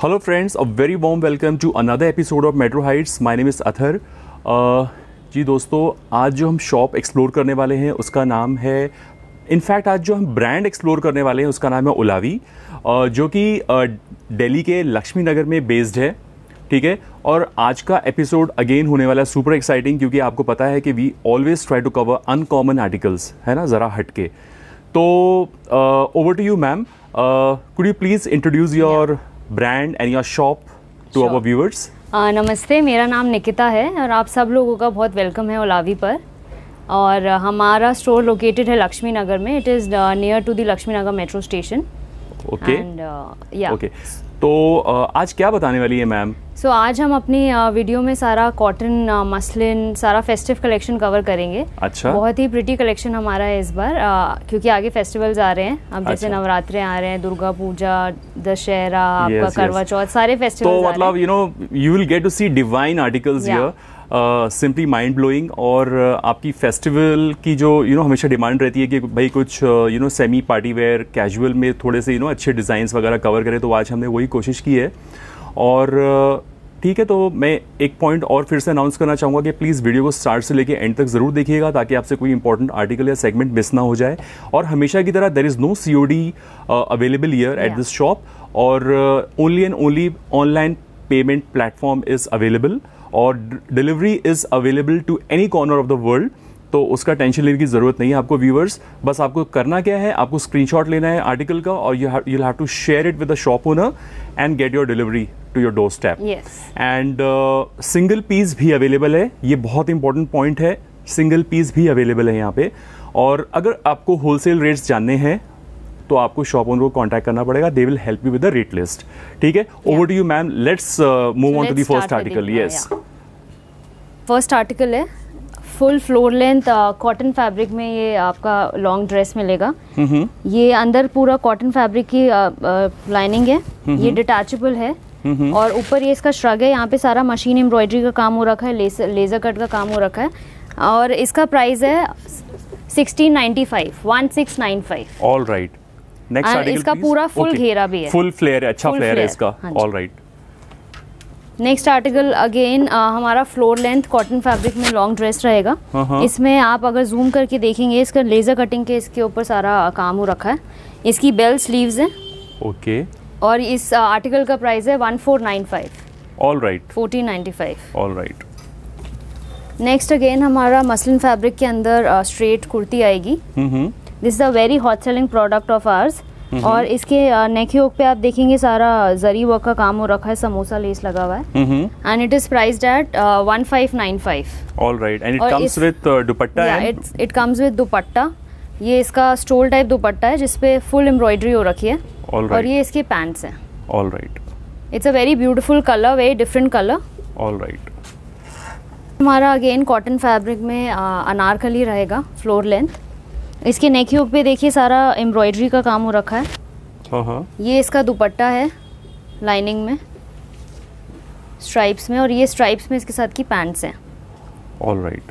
Hello friends, a very warm welcome to another episode of Metro Heights. My name is Athar. जी दोस्तों, आज जो हम shop explore करने वाले हैं उसका नाम है, इनफैक्ट आज जो हम ब्रांड एक्सप्लोर करने वाले हैं उसका नाम है ओलावी, जो कि दिल्ली के लक्ष्मी नगर में बेस्ड है. ठीक है, और आज का एपिसोड अगेन होने वाला है सुपर एक्साइटिंग, क्योंकि आपको पता है कि we always try to cover uncommon articles, है ना, ज़रा हटके. तो over to you ma'am, could you please introduce your brand and your shop to our viewers. नमस्ते, मेरा नाम निकिता है और आप सब लोगों का बहुत वेलकम है ओलावी पर. और हमारा स्टोर लोकेटेड है लक्ष्मी नगर में. It is near to the Lakshmi Nagar metro station. Okay okay, तो आज क्या बताने वाली है मैम? सो आज हम अपनी वीडियो में सारा कॉटन, मसलिन, सारा फेस्टिव कलेक्शन कवर करेंगे. अच्छा, बहुत ही प्रिटी कलेक्शन हमारा है इस बार, क्योंकि आगे फेस्टिवल्स आ रहे हैं अब. अच्छा. जैसे नवरात्रे आ रहे हैं, दुर्गा पूजा, दशहरा, आपका करवा चौथ, सारे फेस्टिवल्स. तो मतलब you know you will get to see divine articles here, simply mind blowing. और आपकी फेस्टिवल की जो यू नो हमेशा डिमांड रहती है कि भाई कुछ you know semi party wear, casual में थोड़े से यू नो अच्छे डिज़ाइंस वगैरह कवर करें, तो आज हमने वही कोशिश की है. और ठीक है, तो मैं एक पॉइंट और फिर से अनाउंस करना चाहूँगा कि प्लीज़ वीडियो को स्टार्ट से लेके एंड तक ज़रूर देखिएगा, ताकि आपसे कोई इंपॉर्टेंट आर्टिकल या सेगमेंट मिस ना हो जाए. और हमेशा की तरह there is no COD available here at this shop, और only and only online payment platform is available, और delivery is available to any corner of the world. तो उसका टेंशन लेने की ज़रूरत नहीं है आपको व्यूवर्स. बस आपको करना क्या है, आपको स्क्रीनशॉट लेना है आर्टिकल का, और you have to share it with the shop owner and get your delivery to your door step. And single piece भी अवेलेबल है, ये बहुत इंपॉर्टेंट पॉइंट है. सिंगल पीस भी अवेलेबल है यहाँ पे. और अगर आपको होलसेल रेट्स जानने हैं तो आपको शॉप ओनर को कांटेक्ट करना पड़ेगा. They will help you with the rate list. ठीक है, over to you ma'am, let's move on to the first article. Yes, first article है full floor length cotton fabric में. ये आपका लॉन्ग ड्रेस मिलेगा. ये अंदर पूरा कॉटन फैब्रिक की लाइनिंग है. ये डिटैचेबल है और ऊपर ये इसका श्रग है. यहाँ पे सारा मशीन एम्ब्रॉयडरी का काम हो रखा है, लेजर कट का काम हो रखा है. और इसका प्राइस है 1695. All right. नेक्स्ट आर्टिकल, इसका पूरा फुल घेरा भी है, फुल फ्लेयर है, अच्छा फ्लेयर है इसका. All right. Next article again हमारा फ्लोर लेंथ कॉटन फैब्रिक में लॉन्ग ड्रेस रहेगा. इसमें आप अगर जूम करके देखेंगे, इसका लेजर कटिंग के इसके ऊपर सारा काम हो रखा है. इसकी बेल स्लीव्स हैं. ओके. और इस आर्टिकल का प्राइस है 1495. All right. 1495. All right. Next again हमारा मसलिन फैब्रिक के अंदर स्ट्रेट कुर्ती आएगी. This is a very hot selling product of ours. और इसके नेक योक पे आप देखेंगे सारा जरी वर्क का काम हो रखा है, समोसा लेस लगा हुआ है. And it is priced at 1595. All right. And it comes with dupatta. It comes with dupatta. ये इसका स्टोल टाइप दुपट्टा है जिसपे फुल एम्ब्रॉयडरी हो रखी है. All right. और ये इसके पैंट्स हैं. All right. It's a very beautiful colour, very different colour. All right. हमारा अगेन कॉटन फैब्रिक में अनारकली रहेगा फ्लोर लेंथ. इसके नेक यूप पे देखिए सारा एम्ब्रॉयडरी का काम हो रखा है. ये इसका दुपट्टा है लाइनिंग में, स्ट्राइप्स में, और ये स्ट्राइप्स में इसके साथ की पैंट्स हैं. All right.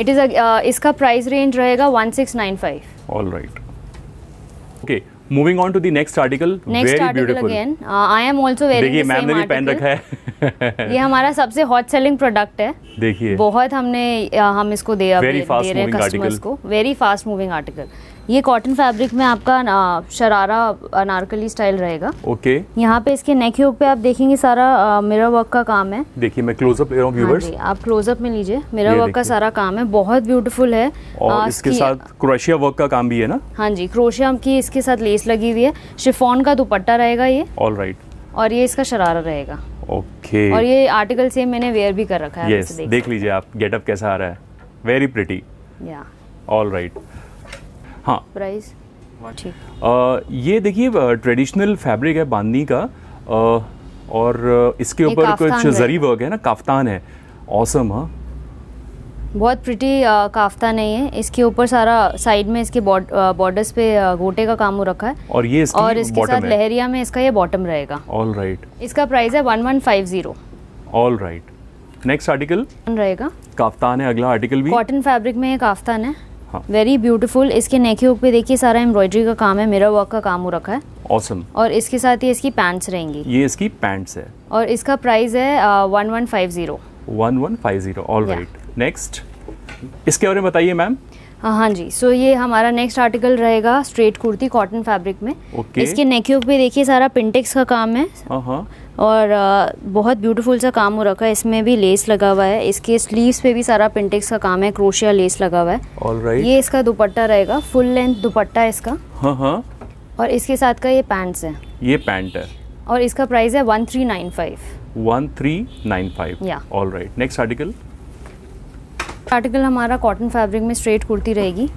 इट इज़ इसका प्राइस रेंज रहेगा 1695. All right. Okay, moving on to the next article. Next article again I am also very. देखिए मैम ने भी पहन रखा है. ये हमारा सबसे हॉट सेलिंग प्रोडक्ट है. देखिए बहुत हम इसको दे रहे हैं कस्टमर्स को. Very fast moving article. ये कॉटन फैब्रिक में आपका शरारा अनारकली स्टाइल रहेगा. ओके. यहाँ पे इसके नेक योग पे आप देखेंगे सारा मिरर वर्क का काम है. देखिए मैं क्लोजअप ले रहा हूँ व्यूअर्स. आप क्लोजअप में लीजिए. मिरर वर्क का सारा काम है, बहुत ब्यूटीफुल है. और इसके साथ क्रोशिया वर्क का काम भी है ना. हाँ जी, क्रोशिया की इसके साथ लेस लगी हुई है. शिफॉन का दुपट्टा रहेगा ये. All right. और ये इसका शरारा रहेगा. ओके. और ये आर्टिकल सेम मैंने वेयर भी कर रखा है. देख लीजिए आप गेटअप कैसा आ रहा है. Very pretty. All right. हाँ, प्राइस ठीक. ये देखिए ट्रेडिशनल फैब्रिक है बांधनी का, और इसके ऊपर कुछ जरी वर्क है ना, काफ्तान है. ऑसम. हाँ, बहुत प्रिटी काफ्तान है ये. इसके ऊपर सारा साइड में इसके बॉर्डर्स पे गोटे का काम हो रखा है. और ये इसकी इसके साथ लहरिया में इसका ये बॉटम रहेगा. All right. इसका प्राइस है 1150. All right. नेक्स्ट आर्टिकल रहेगा काफ्तान है. अगला आर्टिकल भी कॉटन फैब्रिक में काफ्तान है. Very beautiful. इसके नेक पे देखिए सारा एम्ब्रॉयडरी का काम है, मिरर वर्क का काम हो रखा है. awesome. और इसके साथ ही इसकी पैंट्स रहेंगी, ये इसकी पैंट्स है और इसका प्राइस है 1150। ऑल राइट, नेक्स्ट इसके बारे में बताइए मैम। हाँ जी, सो ये हमारा नेक्स्ट आर्टिकल रहेगा स्ट्रेट कुर्ती कॉटन फैब्रिक में। इसके नेकियों पे देखिए सारा पिंटेक्स का काम है और बहुत ब्यूटीफुल सा काम हो रखा है, इसमें भी लेस लगा हुआ है। इसके स्लीव्स पे भी सारा पिंटेक्स का काम है, क्रोशिया लेस लगा हुआ है। Alright. ये इसका दुपट्टा रहेगा, फुल लेंथ दुपट्टा है इसका। और इसके साथ का ये पैंट्स है, ये पैंट है और इसका प्राइस है 1395। ऑलराइट, नेक्स्ट आर्टिकल हमारा कॉटन फैब्रिक में स्ट्रेट कुर्ती रहेगी।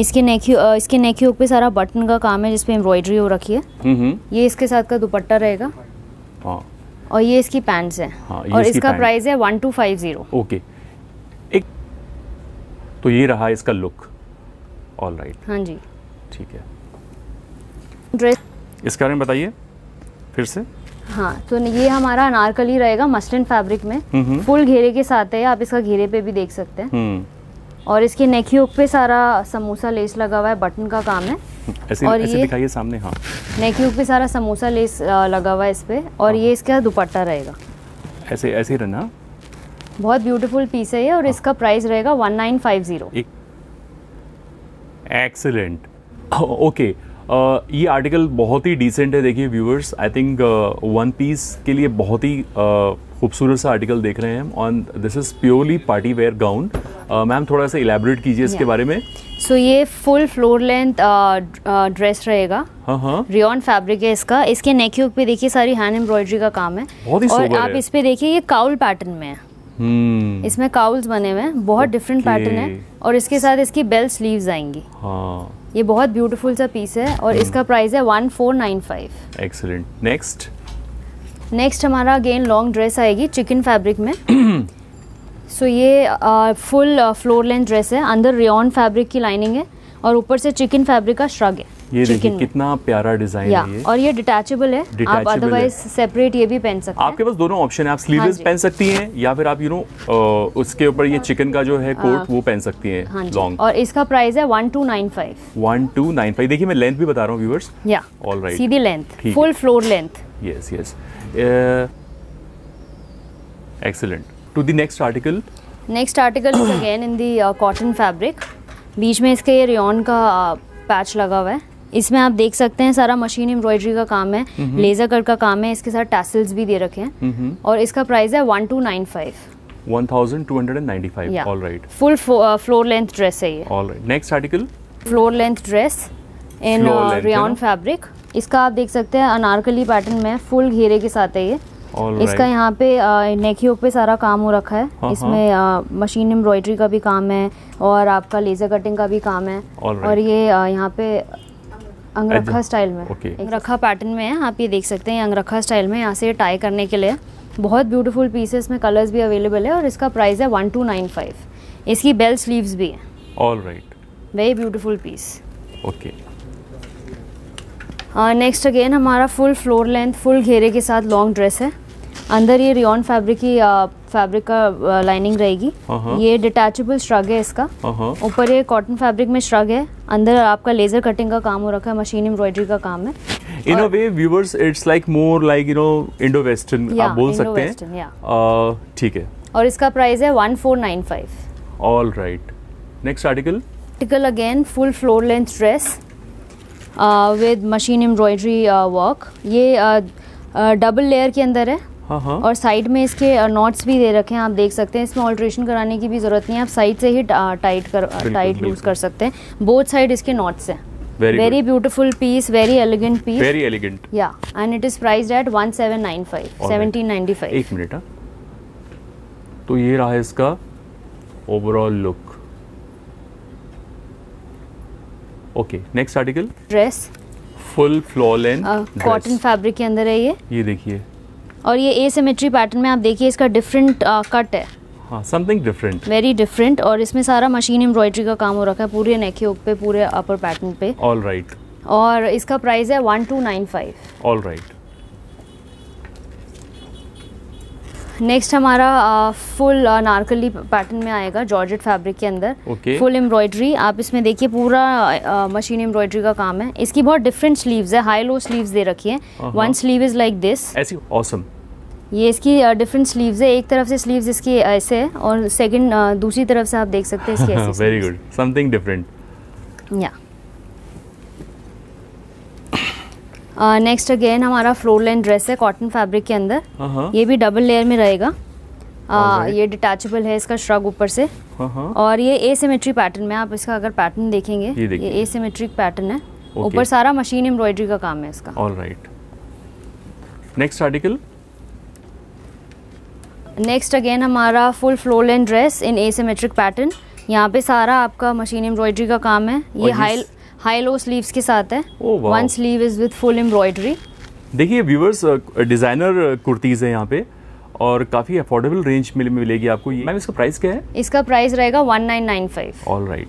इसके नेक हुक पे सारा बटन का काम है जिसपे एम्ब्रॉयडरी हो रखी है। ये इसके साथ का दुपट्टा रहेगा। हाँ। और ये इसकी पैंट्स है। हाँ, और इसका प्राइस है 1250। ओके, एक तो ये रहा इसका लुक। ऑल राइट, हाँ जी ठीक है। ड्रेस इसके बारे में बताइए फिर से। हाँ, तो ये हमारा अनारकली रहेगा मस्लिन फैब्रिक में, फुल घेरे के साथ है, आप इसका घेरे पे भी देख सकते हैं। और इसके नेक हुक पे सारा समोसा लेस लगा हुआ है, बटन का काम है। ऐसे, और ऐसे ये दिखाइए सामने। हाँ, नेक हुक पे सारा समोसा लेस लगा हुआ है इस पे। और ये इसका दुपट्टा रहेगा, ऐसे ऐसे रहना। बहुत ब्यूटीफुल पीस है ये और इसका प्राइस रहेगा 1950। Excellent, okay. ये आर्टिकल बहुत ही डिसेंट है। देखिए viewers, I think one piece के लिए बहुत ही खूबसूरत सा आर्टिकल देख रहे हैं। On this is purely party wear gown. Ma'am थोड़ा सा इलेबोरेट कीजिए इसके बारे में। सो ये फुल फ्लोर लेंथ ड्रेस रहेगा। रियॉन फैब्रिक है इसका। इसके नेक हुक पे देखिए सारी हैंड एम्ब्रॉयडरी का काम है और आप इस पे देखिए ये काउल पैटर्न में है। इसमें काउल्स बने हुए हैं, बहुत डिफरेंट पैटर्न है। और इसके साथ इसकी बेल स्लीव्स आएंगी। ये बहुत ब्यूटीफुल सा पीस है और इसका प्राइस है 1495। एक्सीलेंट, नेक्स्ट हमारा अगेन लॉन्ग ड्रेस आएगी चिकन फैब्रिक में। सो ये फुल फ्लोर लेंथ ड्रेस है, अंदर रेयॉन फैब्रिक की लाइनिंग है और ऊपर से चिकन फैब्रिक का श्रग है। ये देखिए कितना प्यारा डिजाइन है। और ये डिटैचेबल है, आप अदरवाइज सेपरेट ये भी पहन सकते हैं। आपके पास दोनों ऑप्शन है, आप स्लीवलेस पहन सकती हैं या फिर आप उसके ऊपर ये चिकन का जो है कोट वो पहन सकती हैं लॉन्ग। और इसका प्राइस है 1295। देखिए मैं लेंथ भी बता रहा हूँ व्यूअर्स। या ऑलराइट, सीधी length, full floor length. Yes yes, excellent. To the next article is again in the cotton fabric. बीच में इसके ये रेयॉन का पैच लगा हुआ है। इसमें आप देख सकते हैं सारा मशीन एम्ब्रॉयडरी का काम है, लेजर कट का काम है। इसके साथ टैसल्स भी दे रखे हैं और इसका प्राइस है 1295। All right, full floor length dress है ये। All right, next article floor length dress in rayon fabric. इसका आप देख सकते हैं अनारकली पैटर्न में, फुल घेरे के साथ है ये। इसका यहाँ पे नेकियों पे सारा काम हो रखा है। इसमें मशीन एम्ब्रॉयडरी का भी काम है और आपका लेजर कटिंग का भी काम है। और ये यहाँ पे अंगरखा स्टाइल में, अंगरखा पैटर्न में है। आप ये देख सकते हैं अंगरखा स्टाइल में, यहाँ से टाई करने के लिए। बहुत ब्यूटीफुल पीस है, इसमें कलर्स भी अवेलेबल है और इसका प्राइस है 1295। इसकी बेल स्लीव्स भी है। All right, very beautiful piece. Okay, next again हमारा फुल फ्लोर लेंथ, फुल घेरे के साथ लॉन्ग ड्रेस है। अंदर ये रेयॉन फैब्रिक की फैब्रिक का लाइनिंग रहेगी। ये डिटैचेबल श्रग है इसका। ऊपर ये कॉटन फैब्रिक में श्रग है, अंदर आपका लेजर कटिंग का काम हो रखा है, मशीन एम्ब्रॉयडरी का काम है। In a way viewers it's like more like Indo western आप बोल सकते हैं। ठीक है, और इसका प्राइस है 1495। All right, next article again full floor length dress with machine embroidery work. ये डबल लेयर के अंदर है। और साइड में इसके नॉट्स भी दे रखे हैं, आप देख सकते हैं। इसमें ऑल्ट्रेशन कराने की भी ज़रूरत नहीं है, आप साइड से ही टाइट लूज कर सकते हैं। बोथ साइड इसके नॉट्स हैं। Very beautiful piece, very elegant piece, very elegant. या and it is priced at 1795। एक मिनट, तो ये रहा इसका overall look. Okay, next article dress full floor length cotton fabric के अंदर है ये देखिए। और ये एसिमेट्री पैटर्न में आप देखिए इसका डिफरेंट कट है। हाँ, समथिंग डिफरेंट, वेरी डिफरेंट। और इसमें सारा मशीन एम्ब्रॉयडरी का काम हो रखा है, पूरे नेक के ऊपर, पूरे अपर पैटर्न पे। ऑल राइट, और इसका प्राइस है 1295। ऑल राइट, नेक्स्ट हमारा फुल नारकली पैटर्न में आएगा जॉर्जेट फैब्रिक के अंदर, फुल एम्ब्रॉयडरी। आप इसमें देखिए पूरा मशीन एम्ब्रॉयडरी का काम है। इसकी बहुत डिफरेंट स्लीव्स है, हाई लो स्लीव्स दे रखी है। One sleeve is like this, ऐसी ऑसम। ये इसकी डिफरेंट स्लीव्स है, एक तरफ से स्लीव्स इसकी ऐसे है और सेकंड दूसरी तरफ से आप देख सकते हैं इसकी ऐसे। Very good, something different. या नेक्स्ट अगेन हमारा फ्लोर लाइन ड्रेस है कॉटन फैब्रिक के अंदर। ये भी डबल लेयर में रहेगा। ये डिटैचेबल है, इसका श्रग ऊपर से। और ये एसिमेट्री पैटर्न में, आप इसका अगर पैटर्न देखेंगे ये एसिमेट्रिक पैटर्न है, ऊपर सारा मशीन एम्ब्रॉयडरी का काम है इसका। Alright, next article. Next again हमारा full floor line dress in asymmetric pattern. यहाँ पे सारा आपका मशीन एम्ब्रॉयडरी का काम है। ये हाई लो स्लीव्स के साथ है। One sleeve is with full embroidery. देखिए व्यूवर्स, डिजाइनर कुर्तीज है यहाँ पे और काफी अफोर्डेबल रेंज में मिलेगी आपको। मैम इसका प्राइस क्या है? इसका प्राइस रहेगा 1995। ऑलराइट,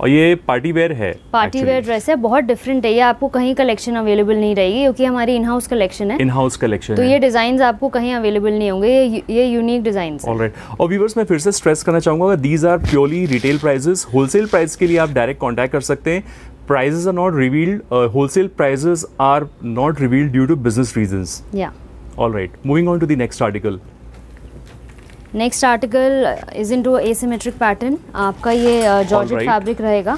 और ये पार्टी वेयर है, पार्टी वेयर ड्रेस है। बहुत डिफरेंट है ये, आपको कहीं कलेक्शन अवेलेबल नहीं रहेगी क्योंकि हमारी इन हाउस कलेक्शन है। इन हाउस कलेक्शन तो ये डिजाइन आपको कहीं अवेलेबल नहीं होंगे, ये यूनिक डिजाइन। ऑलराइट, और व्यूअर्स मैं फिर से स्ट्रेस करना चाहूँगा, these are purely retail prices. Wholesale price के लिए आप डायरेक्ट कॉन्टैक्ट कर सकते हैं। Prices are not revealed, wholesale prices are not revealed due to business reasons. या alright, moving on to the next article. Next article is in to asymmetric pattern. आपका ये georgette fabric रहेगा।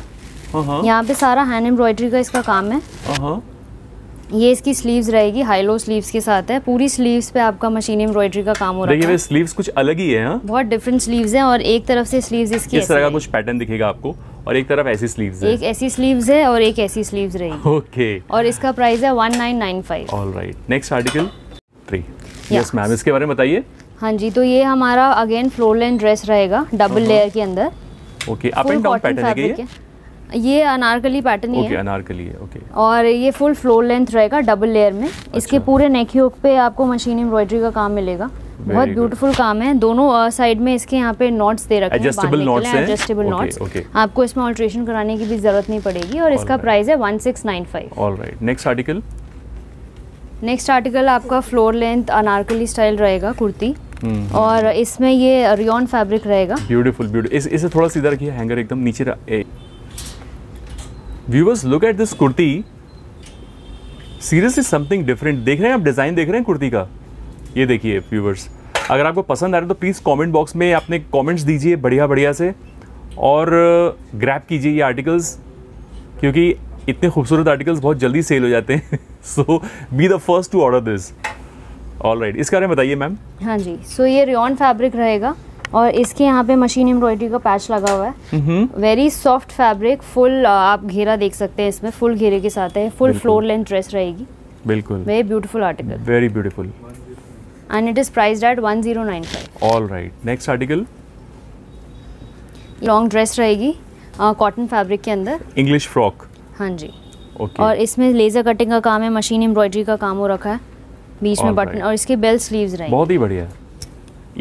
यहाँ पे सारा हैंड एम्ब्रॉयडरी का इसका काम है। ये इसकी स्लीव्स रहेगी, हाई लो स्लीव्स के साथ है। पूरी स्लीव्स पे आपका मशीन एम्ब्रॉयडरी का काम हो रहा है। देखिए स्लीव्स कुछ अलग ही है, बहुत डिफरेंट स्लीव्स हैं। और एक तरफ से स्लीव्स इसकी इस तरह का कुछ पैटर्न दिखेगा आपको, और एक तरफ ऐसी स्लीव्स है, एक ऐसी स्लीव्स है और एक ऐसी स्लीव्स रहेगी। ओके, और इसका प्राइस है 1995। All right, next article 3। Yes ma'am, इसके बारे में बताइए। हाँ जी, तो ये हमारा अगेन फ्लोर लाइन ड्रेस रहेगा डबल लेयर के अंदर। Okay, up and down pattern है क्या? ये अनारकली पैटर्न ही है। अनारकली है, ओके। और ये फुल फ्लोर लेंथ रहेगा डबल लेयर में। अच्छा। इसके पूरे नेक हुक पे आपको मशीन एम्ब्रॉयडरी का काम मिलेगा। बहुत ब्यूटीफुल काम है। दोनों साइड में इसके यहाँ पे नॉट्स दे रखे हैं, एडजस्टेबल नॉट्स। आपको इसमें ऑल्ट्रेशन कराने की भी जरूरत नहीं पड़ेगी। और इसका प्राइस है 1695। All right, next article. Next article आपका फ्लोर लेंथ अनारकली स्टाइल रहेगा कुर्ती। और इसमें ये रियॉन फैब्रिक रहेगा। Beautiful, beautiful. इसे थोड़ा सीधा रखिए, हैंगर एकदम नीचे। Viewers look at this kurti, seriously something different. देख रहे हैं आप डिजाइन, देख रहे हैं कुर्ती का। ये देखिए व्यूअर्स, अगर आपको पसंद आ रहा है तो प्लीज कमेंट बॉक्स में आपने कमेंट्स दीजिए बढ़िया बढ़िया से, और ग्रैब कीजिए ये आर्टिकल्स क्योंकि इतने खूबसूरत आर्टिकल्स बहुत जल्दी सेल हो जाते हैं। So be the first to order this. Alright, इसके बारे में बताइए मैम। हाँ जी, सो ये रियॉन फैब्रिक रहेगा और इसके यहाँ पे मशीन एम्ब्रॉयडरी का पैच लगा हुआ है। वेरी सॉफ्ट फैब्रिक, फुल आप घेरा देख सकते हैं इसमें, फुल घेरे के साथ है। फुल फ्लोर लेंथ ड्रेस रहेगी। बिल्कुल, very beautiful article, very beautiful. And it is priced at 1095। All right, next article. Long dress रहेगी कॉटन फैब्रिक के अंदर, इंग्लिश फ्रॉक। हाँ जी, ओके। और इसमें लेजर कटिंग का काम है, मशीन एम्ब्रॉयडरी का काम हो रखा है बीच में बटन, और इसके बेल स्लीव्स रहेंगे। बहुत ही बढ़िया।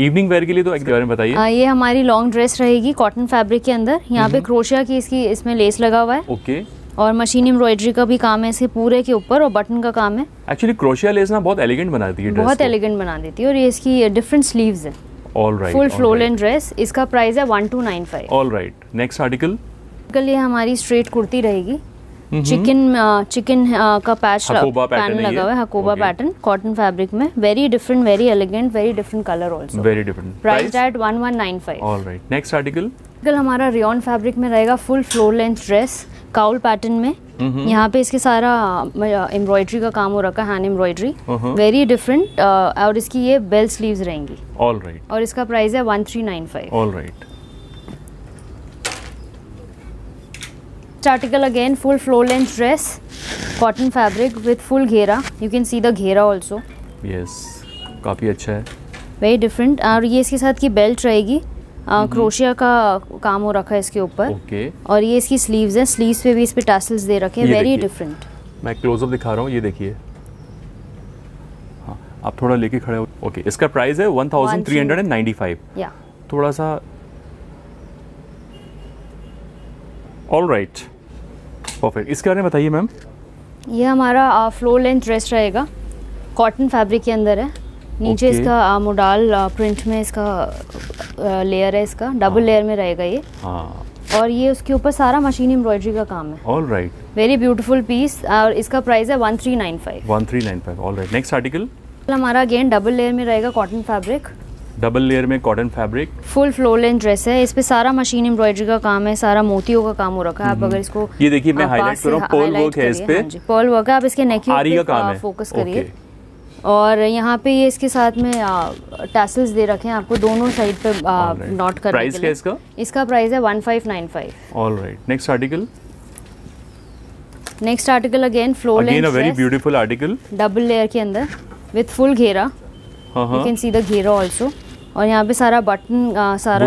इवनिंग वेयर के लिए तो बारे में बताइए। ये हमारी लॉन्ग ड्रेस रहेगी कॉटन फैब्रिक के अंदर। यहाँ पे क्रोशिया की इसकी इसमें लेस लगा हुआ है। ओके, और मशीन एम्ब्रॉयडरी का भी काम है इसके पूरे के ऊपर, और बटन का काम है। एक्चुअली क्रोशिया लेस ना बहुत एलिगेंट बनाती है, बहुत एलिगेंट बना देती है। और ये इसकी डिफरेंट स्लीव्स है। Alright, full floor length dress. इसका प्राइस है 1295। All right, next article. ये हमारी स्ट्रेट कुर्ती रहेगी, चिकन का पैच पैटर्न लगा हुआ है, हकोबा पैटर्न कॉटन फैब्रिक में। Very different, very elegant, very different colour also, very different. Price at 1195। All right, next article हमारा रियॉन फैब्रिक में रहेगा, full floor length dress cowl pattern में। यहाँ पे इसके सारा एम्ब्रॉयडरी का काम हो रखा है, हैंड एम्ब्रॉयडरी। वेरी डिफरेंट, और इसकी ये बेल स्लीव्स रहेंगी। ऑलराइट, और इसका प्राइस है 1395। All right, article again full floor length dress cotton fabric with full घेरा। यू कैन सी द घेरा ऑल्सो। यस, काफ़ी अच्छा है, वेरी डिफरेंट। और ये इसके साथ की बेल्ट रहेगी, क्रोशिया का काम हो रखा है इसके ऊपर। ओके। और ये इसकी स्लीव्स हैं, स्लीव्स पे भी इस पे टैसल्स दे रखे हैं। वेरी डिफरेंट, मैं क्लोजअप दिखा रहा हूँ, ये देखिए। हाँ, आप थोड़ा लेके खड़े हो। ओके, इसका प्राइस है 1395। या थोड़ा सा। Alright, perfect. इसके बारे में बताइए मैम। ये हमारा फ्लोर लेंथ ड्रेस रहेगा, कॉटन फैब्रिक के अंदर है। नीचे इसका मोडाल प्रिंट में इसका लेयर है, इसका डबल लेयर में रहेगा ये। हाँ, और ये उसके ऊपर सारा मशीन एम्ब्रॉयडरी का काम है। All right, very beautiful piece. और इसका प्राइस है 1395। 1395, ऑल राइट। नेक्स्ट आर्टिकल हमारा अगेन डबल लेयर में रहेगा, कॉटन फैब्रिक, डबल लेयर में cotton fabric, full floor length dress है। इस पे सारा मशीन एम्ब्रॉयडरी का काम है, सारा मोतियों का काम हो रखा है। आप अगर इसको ये देखिए, मैं हाईलाइट कर रहा हूं, पर्ल वर्क है इस पे, पर्ल वर्क है। आप इसके नेक पे फोकस करिए, और यहाँ पे ये इसके साथ में टैसल्स दे रखे हैं आपको दोनों साइड पे नॉट करने के लिए। इसका प्राइस है 1595। All right, next article. Next article again floor length, very beautiful article, double layer के अंदर विद फुल घेरा। यू कैन सी द घेरा ऑल्सो। और यहाँ पे सारा बटन, सारा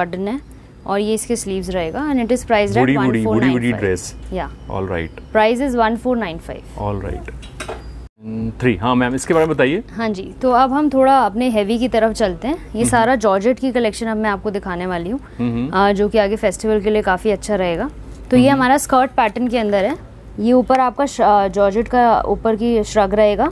बटन है, और ये इसके स्लीव्स रहेगा। एंड इट इज प्राइस है 1495। या, all right, price is 1495। All right, 3। हाँ मैम, इसके बारे में बताइए। हाँ जी, तो अब हम थोड़ा अपने हैवी की तरफ चलते हैं। ये सारा जॉर्जेट की कलेक्शन अब मैं आपको दिखाने वाली हूँ, जो कि आगे फेस्टिवल के लिए काफ़ी अच्छा रहेगा। तो ये हमारा स्कर्ट पैटर्न के अंदर है। ये ऊपर आपका जॉर्जेट का ऊपर की श्रग रहेगा।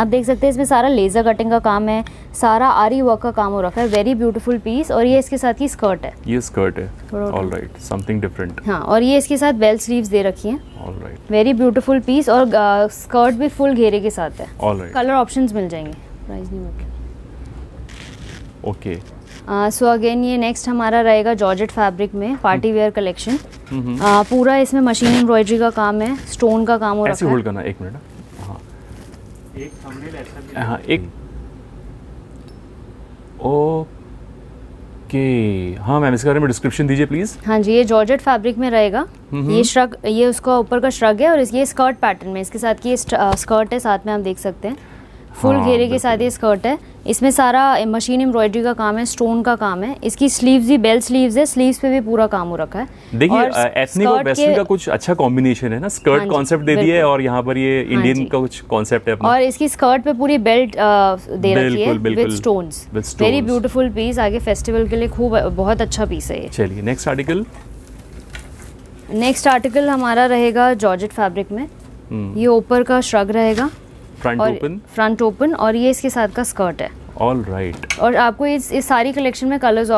आप देख सकते हैं इसमें सारा लेज़र कटिंग का काम है, सारा आरी वर्क का काम हो रखा है। Very beautiful piece. और ये इसके साथ ही स्कर्ट है, ये स्कर्ट है। All right, something different. हाँ, और ये इसके साथ बेल स्लीव्स दे रखी हैं। All right, very beautiful piece. और स्कर्ट भी फुल घेरे के साथ है। ऑल राइट, कलर ऑप्शंस मिल जाएंगे, प्राइस नहीं मिलेगा। ओके, सो अगेन ये नेक्स्ट हमारा रहेगा जॉर्जेट फैब्रिक में पार्टी वेयर कलेक्शन। पूरा इसमें मशीन एम्ब्रॉयडरी का काम है, स्टोन का काम हो रखा है। होल्ड करना एक मिनट। एक थंबनेल ऐसा भी, हाँ, एक ओके। हाँ मैम, इसके बारे में डिस्क्रिप्शन दीजिए प्लीज। हाँ जी, ये जॉर्जेट फैब्रिक में रहेगा। ये श्रग, ये उसका ऊपर का श्रग है, और ये स्कर्ट पैटर्न में इसके साथ की स्कर्ट है। साथ में आप देख सकते हैं फुल घेरे के साथ ये स्कर्ट है। इसमें सारा मशीन एम्ब्रॉयडरी का काम है, स्टोन का काम है। इसकी स्लीव्स भी बेल स्लीव्स है, स्लीव्स पे भी पूरा काम हो रखा है। देखिए, एथनिक और वेस्टर्न का कुछ अच्छा कॉम्बिनेशन है ना। स्कर्ट कॉन्सेप्ट दे दिया है, और यहाँ पर ये इंडियन का कुछ कॉन्सेप्ट है अपना। और इसकी स्कर्ट पे पूरी बेल्ट दे रखी है with stones. Very beautiful piece, आगे फेस्टिवल के लिए खूब बहुत अच्छा पीस है ये। चलिए नेक्स्ट आर्टिकल। नेक्स्ट आर्टिकल हमारा रहेगा जॉर्जेट फैब्रिक में। ये ऊपर का श्रग रहेगा, फ्रंट ओपन, और ये इसके साथ का स्कर्ट है। ऑल राइट और आपको इस सारी कलेक्शन में कलर्स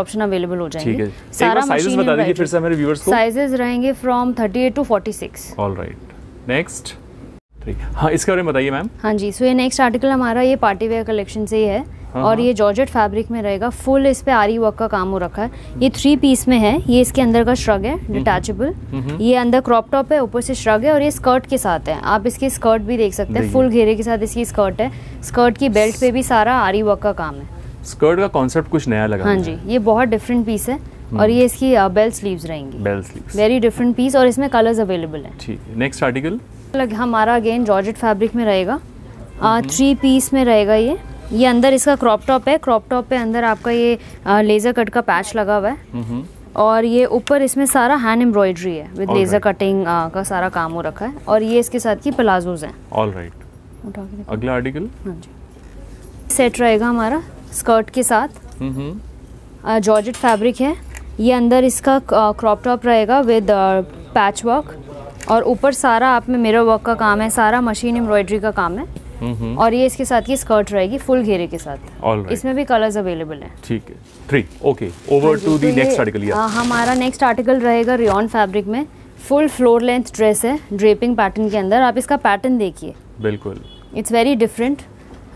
ऑप्शन अवेलेबल हो जाएंगे। ठीक है, सारा साइजेस बता दीजिए फिर से हमारे व्यूअर्स को। साइजेस रहेंगे from 38 to 46। All right, next. हाँ, इसके बारे में बताइए मैम। हाँ जी, सो ये नेक्स्ट आर्टिकल हमारा ये पार्टी वेयर कलेक्शन से ही है। और ये जॉर्जेट फैब्रिक में रहेगा, फुल इस पे आरी वर्क का काम हो रखा है। ये 3 पीस में है। ये इसके अंदर का श्रग है, डिटैचेबल। ये अंदर क्रॉप टॉप है, ऊपर से श्रग है, और ये स्कर्ट के साथ है। आप इसकी स्कर्ट भी देख सकते हैं, फुल घेरे के साथ इसकी स्कर्ट है। स्कर्ट की बेल्ट पे भी सारा आरी वर्क का काम है। स्कर्ट का कॉन्सेप्ट कुछ नया लगा। हाँ जी, ये बहुत डिफरेंट पीस है। और ये इसकी बेल स्लीव्स रहेंगी, bell sleeves. Very different piece, और इसमें कलर्स अवेलेबल है। ठीक है, नेक्स्ट आर्टिकल हमारा अगेन जॉर्जेट फैब्रिक में रहेगा। 3 पीस में रहेगा ये। ये अंदर इसका क्रॉप टॉप है, क्रॉप टॉप पे अंदर आपका ये लेज़र कट का पैच लगा हुआ है। और ये ऊपर इसमें सारा हैंड एम्ब्रॉयडरी है विद लेज़र कटिंग का सारा काम हो रखा है। और ये इसके साथ की प्लाजोज हैं। ऑल राइट, अगला आर्टिकल। हाँ जी, सेट रहेगा हमारा स्कर्ट के साथ, जॉर्जेट फैब्रिक है। ये अंदर इसका क्रॉप टॉप रहेगा विद पैच वर्क, और ऊपर सारा आप में मिरर वर्क का काम है, सारा मशीन एम्ब्रॉयडरी का काम है। और ये इसके साथ की स्कर्ट रहेगी फुल घेरे के साथ। Right. इसमें भी कलर्स अवेलेबल हैं। ठीक है, 3। Okay, over to the next article. हमारा नेक्स्ट आर्टिकल रहेगा रियॉन फैब्रिक में। फुल फ्लोर लेंथ ड्रेस है, ड्रेपिंग पैटर्न के अंदर। आप इसका पैटर्न देखिए, बिल्कुल it's very different.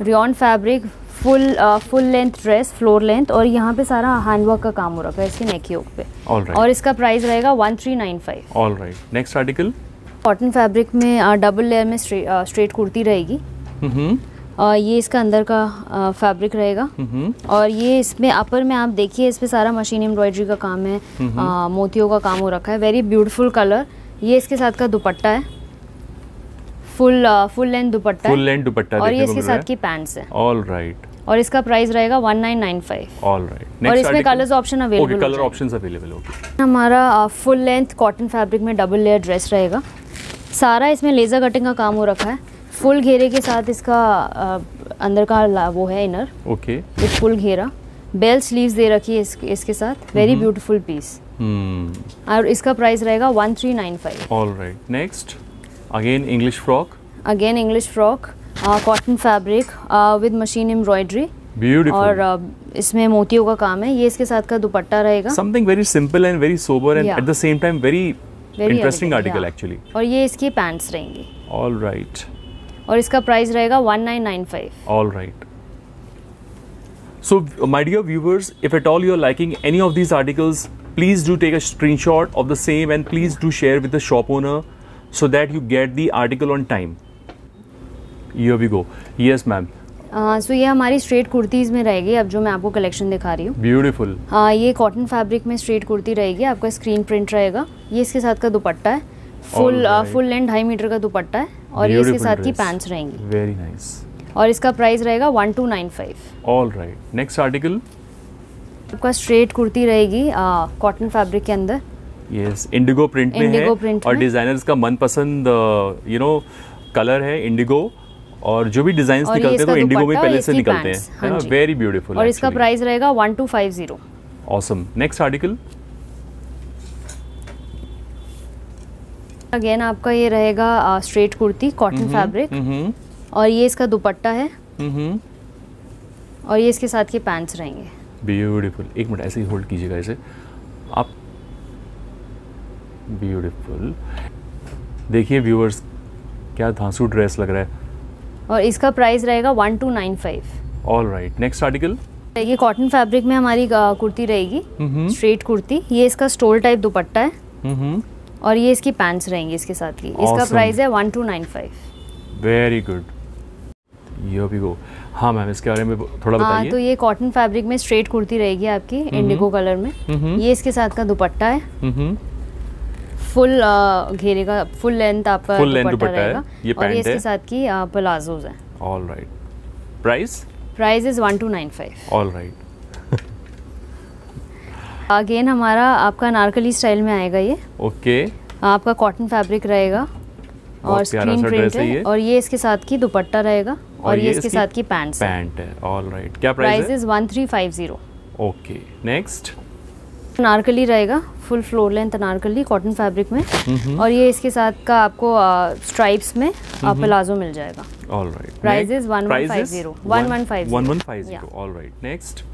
Rayon fabric, full length dress, floor length, और यहाँ पे सारा हैंडवर्क का काम हो रखा है इसके नेकयोग पे। Right. और इसका प्राइस रहेगा 1395। All right, next article cotton fabric में डबल लेयर में स्ट्रेट कुर्ती रहेगी। ये इसका अंदर का फैब्रिक रहेगा। और ये इसमें अपर में आप देखिए, इस पे सारा मशीन एम्ब्रॉयडरी का काम है, मोतियों का काम हो रखा है। Very beautiful colour. ये इसके साथ का दुपट्टा है, फुल लेंथ दुपट्टा, और ये इसके साथ की पैंट्स है। ऑल राइट, और इसका प्राइस रहेगा 1995। ऑल राइट, और इसमें colours option available, colour options available होगी। हमारा फुल लेंथ कॉटन फैब्रिक में डबल लेयर ड्रेस रहेगा। सारा इसमें लेजर कटिंग का काम हो रखा है। फुल घेरे के साथ इसका अंदर का वो है इनर। ओके, विद फुल घेरा, बेल स्लीव्स दे रखी है इसके साथ। वेरी ब्यूटीफुल पीस, और इसका प्राइस रहेगा 1395। All right, next again English frock. Cotton fabric with machine embroidery, beautiful, और इसमें मोतियों का काम है। ये इसके साथ का दुपट्टा रहेगा, something very simple and very sober and at the same time very interesting article actually. और ये इसकी पैंट्स रहेंगी, ऑलराइट, और इसका प्राइस रहेगा 1995। All right. So my dear viewers, if at all you are liking any of these articles, please do take a screenshot of the same and please do share with the shop owner so that you get the article on time. Here we go. Yes ma'am. So ये हमारी straight kurtis में रहेगी अब जो मैं आपको collection दिखा रही हूँ। Beautiful. ये कॉटन फैब्रिक में स्ट्रेट कुर्ती रहेगी, आपका स्क्रीन प्रिंट रहेगा। ये इसके साथ का दुपट्टा है, फुल लेंथ 2.5 मीटर का दुपट्टा है, और ये इसके साथ की पैंट्स रहेंगी। Very nice. और इसका प्राइस रहेगा 1295। All right. नेक्स्ट आर्टिकल आपका स्ट्रेट कुर्ती रहेगी कॉटन फैब्रिक के अंदर, यस, इंडिगो प्रिंट में है, और डिजाइनर्स का मनपसंद यू नो कलर है इंडिगो, और जो भी डिजाइंस निकलते हैं तो इंडिगो में पहले से निकलते हैं, वेरी ब्यूटीफुल। और इसका प्राइस रहेगा 1250। ऑसम। नेक्स्ट आर्टिकल अगेन आपका ये रहेगा स्ट्रेट कुर्ती कॉटन फैब्रिक, और ये इसका दुपट्टा है, और ये इसके साथ के पैंट्स रहेंगे। ब्यूटीफुल। एक मिनट ऐसे ही होल्ड कीजिएगा इसे आप। ब्यूटीफुल। देखिए व्यूअर्स क्या धांसू ड्रेस लग रहा है, और इसका प्राइस रहेगा 1295। ऑलराइट। नेक्स्ट आर्टिकल ये कॉटन फैब्रिक में हमारी कुर्ती रहेगी, स्ट्रेट कुर्ती। ये इसका स्टोल टाइप दुपट्टा है, और ये इसकी पैंट्स रहेंगी इसके साथ की। इसका प्राइस है 1295। Very good. ये भी गो। हाँ मैम इसके बारे में थोड़ा बताइए। तो ये कॉटन फैब्रिक में स्ट्रेट कुर्ती रहेगी आपकी इंडिगो कलर में। ये इसके साथ का दुपट्टा है, फुल घेरे का, फुल लेंथ आपका दुपट्टा रहेगा, और ये इसके साथ की प्लाजोज हैं। Alright. Price? Price is 1295। All right. Again हमारा आपका अनारकली स्टाइल में आएगा ये। ओके। आपका कॉटन फैब्रिक रहेगा, और स्क्रीन प्रिंट है, और ये इसके साथ की दुपट्टा रहेगा, और ये इसके साथ की पैंट है। ऑलराइट। क्या प्राइस है? 1350। ओके। नेक्स्ट अनारकली रहेगा, full floor length anarkali cotton fabric में, और ये इसके साथ का आपको स्ट्राइप्स में प्लाजो मिल जाएगा। Alright. Price is 1150। 1150। All right. Next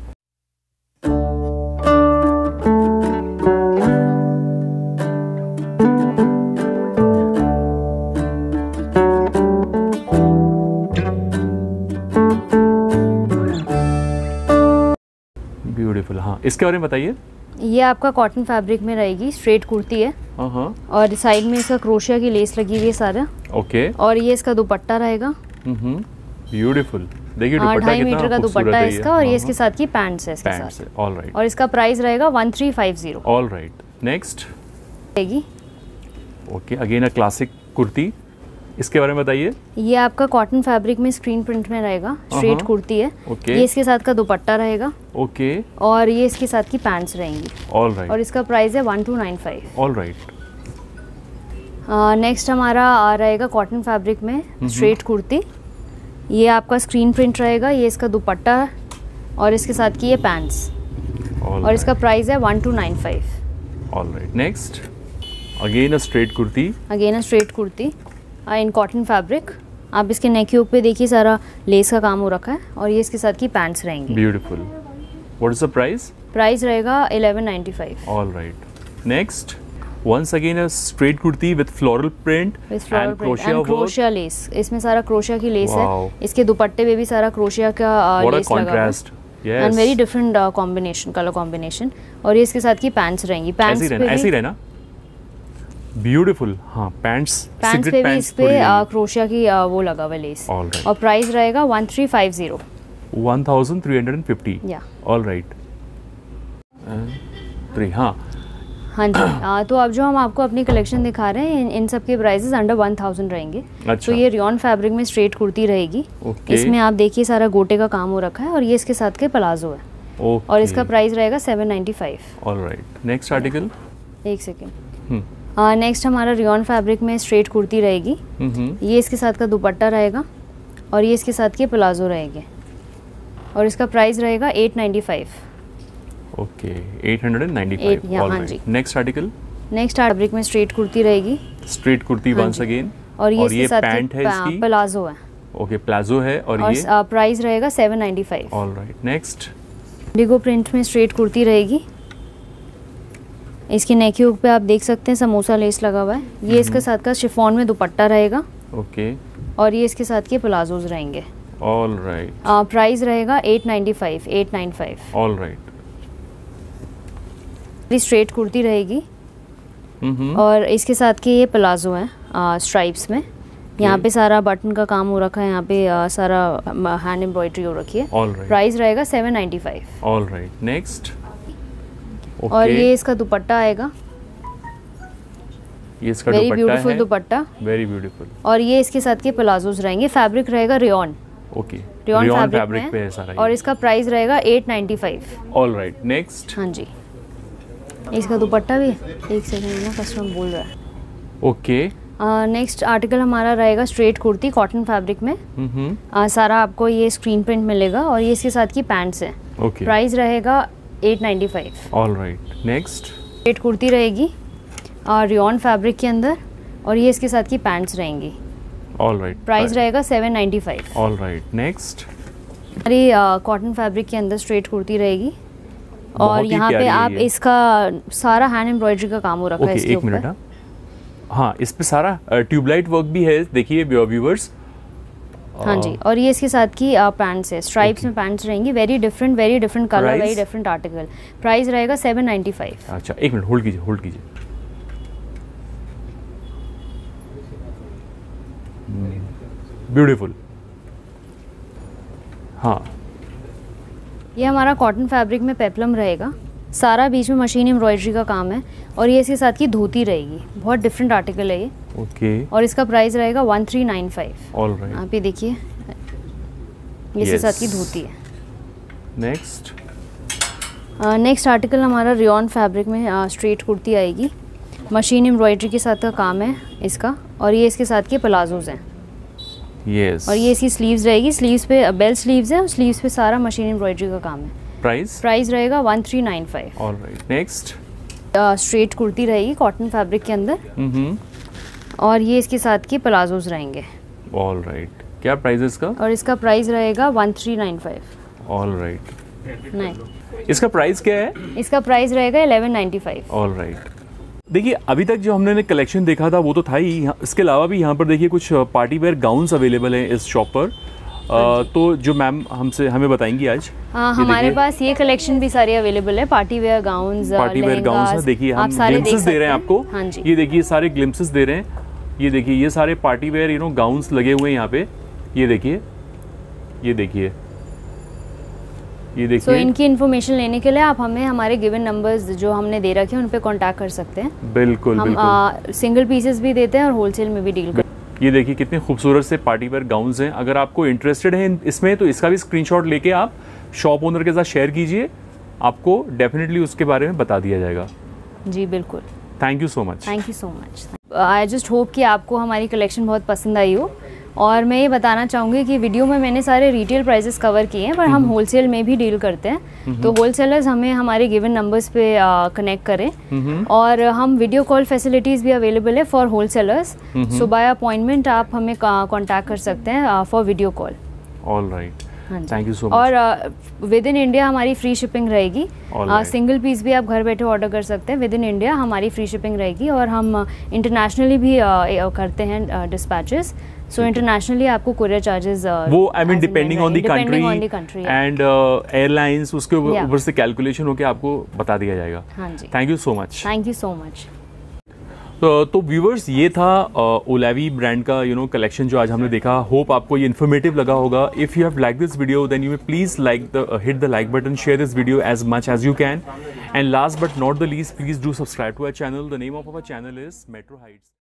beautiful. हाँ इसके बारे में बताइए। ये आपका कॉटन फैब्रिक में रहेगी, स्ट्रेट कुर्ती है, और साइड में इसका क्रोशिया की लेस लगी हुई है सारा। ओके। और ये इसका दुपट्टा रहेगा, ब्यूटीफुल, देखिए दुपट्टा 2.5 मीटर का दुपट्टा है इसका, और ये इसके साथ की पैंट्स है इसके साथ। ऑलराइट। और इसका प्राइस रहेगा 1350। ऑलराइट। नेक्स्ट रहेगी, okay, again a classic kurti, इसके बारे में बताइए। ये आपका कॉटन फैब्रिक में स्क्रीन प्रिंट में रहेगा, स्ट्रेट कुर्ती है। ये इसके साथ का दुपट्टा रहेगा, ओके, और ये इसके साथ की पैंट्स रहेंगी। ऑलराइट। और इसका प्राइस है 1295। ऑलराइट। नेक्स्ट हमारा रहेगा कॉटन फैब्रिक में स्ट्रेट कुर्ती। ये आपका स्क्रीन प्रिंट रहेगा, ये इसका दुपट्टा, और इसके साथ की ये पैंट्स, और इसका प्राइस है 1295। All right. Next again a straight kurti, in cotton fabric. आप इसके नेक के ऊपर देखिए सारा लेस का काम हो रखा है, और ये इसके साथ की पैंट्स रहेंगी। Beautiful. What is the price? Price रहेगा 1195। All right. Next once again a straight kurti with floral print and crochet lace. इसमें सारा क्रोशिया की लेस है, इसके दुपट्टे पे भी सारा क्रोशिया का लेस लगा है, and very different combination, colour combination, और ये इसके साथ की पैंट्स रहेंगी। Pants beautiful. हाँ पैंट्स पे भी इस पे क्रोशिया की वो लगा हुआ लेस। और प्राइस रहेगा 1350। 1350। या। ऑलराइट। 3 हाँ जी। तो अब जो हम आपको अपनी कलेक्शन दिखा रहे हैं इन सब के प्राइसेस अंडर 1000 रहेंगे। अच्छा। तो ये रियॉन फैब्रिक में स्ट्रेट कुर्ती रहेगी। इसमें आप देखिए सारा गोटे का काम हो रखा है, और ये इसके साथ के प्लाजो है। और इसका प्राइस रहेगा 795। ऑलराइट। नेक्स्ट आर्टिकल एक सेकेंड। नेक्स्ट हमारा रियॉन फैब्रिक में स्ट्रेट कुर्ती रहेगी। ये इसके साथ का दुपट्टा रहेगा, और ये इसके साथ के प्लाजो रहेंगे, और इसका प्राइस रहेगा 895। ओके, 895। हाँ जी। नेक्स्ट आर्टिकल नेक्स्ट फैब्रिक में स्ट्रेट कुर्ती रहेगी, स्ट्रेट कुर्ती वंस अगेन, और ये पैंट है, इसकी प्लाजो है। ओके, प्लाजो है और ये प्राइस रहेगा 795। ऑलराइट, नेक्स्ट डिगो प्रिंट में स्ट्रेट कुर्ती रहेगी। इसके नेक यूक पे आप देख सकते हैं समोसा लेस लगा हुआ है। ये इसके साथ का शिफॉन में दुपट्टा रहेगा। ओके, और ये इसके साथ के प्लाजोज रहेंगे। ऑल राइट, प्राइस रहेगा 895। ऑल राइट, ये स्ट्रेट कुर्ती रहेगी और इसके साथ के ये प्लाजो है स्ट्राइप्स में। यहाँ पे सारा बटन का काम हो रखा है, यहाँ पे सारा हैंड एम्ब्रॉयडरी हो रखी है। Right. प्राइस रहेगा 795। All right, next. और ये इसका दुपट्टा आएगा, ये इसका very beautiful dupatta, very beautiful. और ये इसके साथ के प्लाजोज रहेंगे। फैब्रिक रहेगा रेयॉन। ओके, रेयॉन फैब्रिक पे है सारा। और इसका प्राइस रहेगा 895। All right, next. हाँ जी, इसका दुपट्टा भी एक सेकंड में कस्टमर बोल रहा है। ओके, नेक्स्ट आर्टिकल हमारा रहेगा स्ट्रेट कुर्ती कॉटन फैब्रिक में। सारा आपको ये स्क्रीन प्रिंट मिलेगा और ये इसके साथ की पैंट्स है। Okay. प्राइस रहेगा 895। Alright, next. स्ट्रेट कुर्ती रहेगी रियॉन फैब्रिक के अंदर और ये इसके साथ की पैंट्स रहेंगी। ऑलराइट, प्राइस रहेगा 795। All right, next. हमारी कॉटन फैब्रिक के अंदर स्ट्रेट कुर्ती रहेगी और यहाँ पे आप इसका सारा हैंड एम्ब्रॉयडरी का काम हो रखा है इसके ऊपर। हाँ, इस पे सारा ट्यूबलाइट वर्क भी है, देखिए व्यूअर्स। हाँ जी, और ये इसके साथ की पैंट्स है, स्ट्राइप्स में पैंट्स रहेंगी। Very different colour, very different article. Price रहेगा 795। अच्छा, एक मिनट होल्ड कीजिए, होल्ड कीजिए। ब्यूटीफुल। हाँ, ये हमारा कॉटन फैब्रिक में पेप्लम रहेगा। सारा बीच में मशीन एम्ब्रॉयडरी का काम है और ये इसके साथ की धोती रहेगी। बहुत डिफरेंट आर्टिकल है ये। ओके, और इसका प्राइस रहेगा 1395। ऑलराइट, आप ये देखिए, ये इसके साथ की धोती है। नेक्स्ट। नेक्स्ट आर्टिकल हमारा रियॉन फैब्रिक में स्ट्रेट कुर्ती आएगी। मशीन एम्ब्रॉयडरी के साथ का काम है इसका और ये इसके साथ के प्लाजोज हैं। Yes. और ये इसकी स्लीव्स रहेगी। स्लीव्स पे बेल स्लीव्स है और स्लीव्स पे सारा मशीन एम्ब्रॉयडरी का काम है। प्राइस रहेगा 1395। All right, next. स्ट्रेट कुर्ती रहेगी कॉटन फैब्रिक के अंदर और ये इसके साथ के प्लाजोज रहेंगे। ऑलराइट, क्या प्राइस है इसका? और इसका प्राइस रहेगा 1395। ऑलराइट, नहीं, इसका प्राइस क्या है? इसका प्राइस रहेगा 1195। ऑलराइट, देखिए अभी तक जो हमने कलेक्शन देखा था वो तो था ही, इसके अलावा भी यहाँ पर देखिए कुछ पार्टी वेयर गाउन्स अवेलेबल हैं इस शॉप पर। तो जो मैम हमें बताएंगी आज। हाँ, हमारे पास ये कलेक्शन भी सारे अवेलेबल है, party wear gowns. Party wear gowns देखिए, हम ग्लिम्पसेस दे रहे हैं आपको। हाँ जी, ये देखिए सारे ग्लिम्पसेस दे रहे हैं। ये देखिए, ये सारे पार्टी वेयर गाउन्स लगे हुए हैं यहाँ पे। ये देखिए, ये देखिए, ये देखिए। So, इनकी इन्फॉर्मेशन लेने के लिए आप हमें हमारे गिवन नंबर्स जो हमने दे रखे हैं उन पे कांटेक्ट कर सकते हैं। बिल्कुल, हम सिंगल पीसेस भी देते हैं और होलसेल में भी डील करते हैं। ये देखिए कितने खूबसूरत से पार्टी वेयर गाउन्स हैं। अगर आपको इंटरेस्टेड हैं इसमें तो इसका भी स्क्रीनशॉट लेके आप शॉप ओनर के साथ शेयर कीजिए, आपको डेफिनेटली उसके बारे में बता दिया जाएगा। जी बिल्कुल, thank you so much. Thank you so much. I just hope कि आपको हमारी कलेक्शन बहुत पसंद आई हो। और मैं ये बताना चाहूँगी कि वीडियो में मैंने सारे रिटेल प्राइसेस कवर किए हैं, पर हम होलसेल में भी डील करते हैं। तो होलसेलर्स हमें हमारे गिवन नंबर्स पे कनेक्ट करें। और हम वीडियो कॉल फैसिलिटीज़ भी अवेलेबल है for wholesalers. So by appointment आप हमें कॉन्टैक्ट कर सकते हैं for video call. All right, thank you so much. और विद इन इंडिया हमारी फ्री शिपिंग रहेगी। सिंगल पीस भी आप घर बैठे ऑर्डर कर सकते हैं। विद इन इंडिया हमारी फ्री शिपिंग रहेगी और हम इंटरनेशनली भी करते हैं डिस्पैचेस। सो इंटरनेशनली आपको कुरियर चार्जेस वो I mean depending on the country and airlines, उसके ऊपर से कैलकुलेशन होकर आपको बता दिया जाएगा। हाँ जी, thank you so much. Thank you so much. तो व्यूवर्स, ये था ओलावी ब्रांड का कलेक्शन जो आज हमने देखा। होप आपको ये इन्फॉर्मेटिव लगा होगा। If you have like this video then you may please hit the like button, share this video as much as you can, and last but not the least, please do subscribe to our channel. The name of our channel is metro Heights.